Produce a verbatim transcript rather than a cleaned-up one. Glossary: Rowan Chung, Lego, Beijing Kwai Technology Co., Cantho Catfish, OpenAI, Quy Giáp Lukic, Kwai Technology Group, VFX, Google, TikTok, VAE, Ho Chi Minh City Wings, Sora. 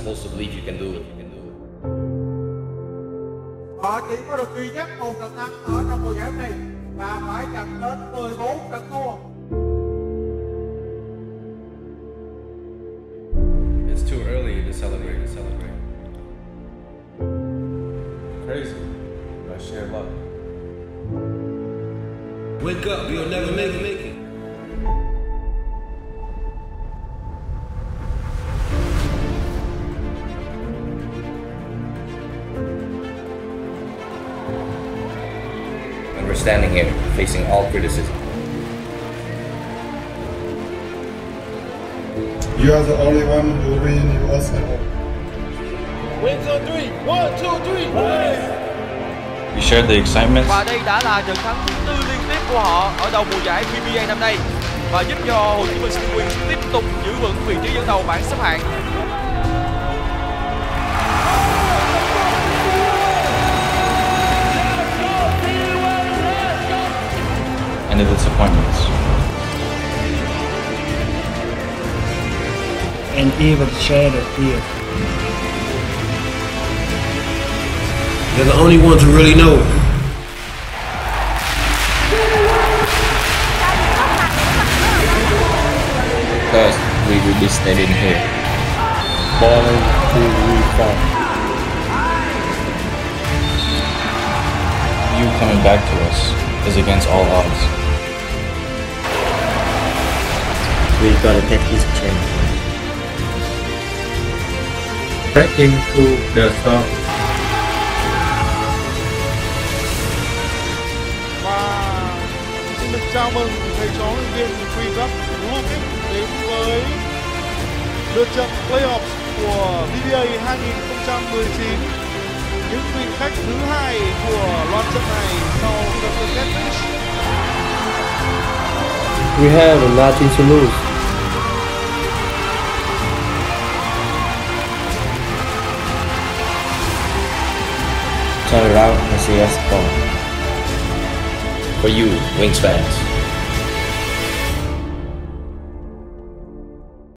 supposed to believe you can do it. You can do it. Họ chỉ có được duy nhất một trận thắng ở trong mùa giải này và phải giành đến mười bốn trận thua. It's too early to celebrate. To celebrate. Crazy, but sheer luck. Wake up, you'll never make it. Make it. We're standing here, facing all criticism. You are the only one who will win the Oscar. One, two, three. One, two, three. We shared the excitement. Và đây đã là trận thắng thứ tư liên tiếp của họ ở đầu mùa giải pê bê a năm nay và giúp cho Ho Chi Minh City Wings tiếp tục giữ vững vị trí dẫn đầu bảng xếp hạng. And the disappointments. And even share the fear. They're the only ones who really know. Because we will be standing here. Falling to the fall. You coming back to us is against all odds. We gotta take his chance. Back into the storm. Và xin được chào mừng thầy trò huấn luyện viên Quy Giáp Lukic đến với lượt trận playoff của pê bê a hai nghìn không trăm mười chín. Những vị khách thứ hai của loạt trận này sau trận Catfish. We have nothing to lose. Turn around and see us go. For you, Wings fans.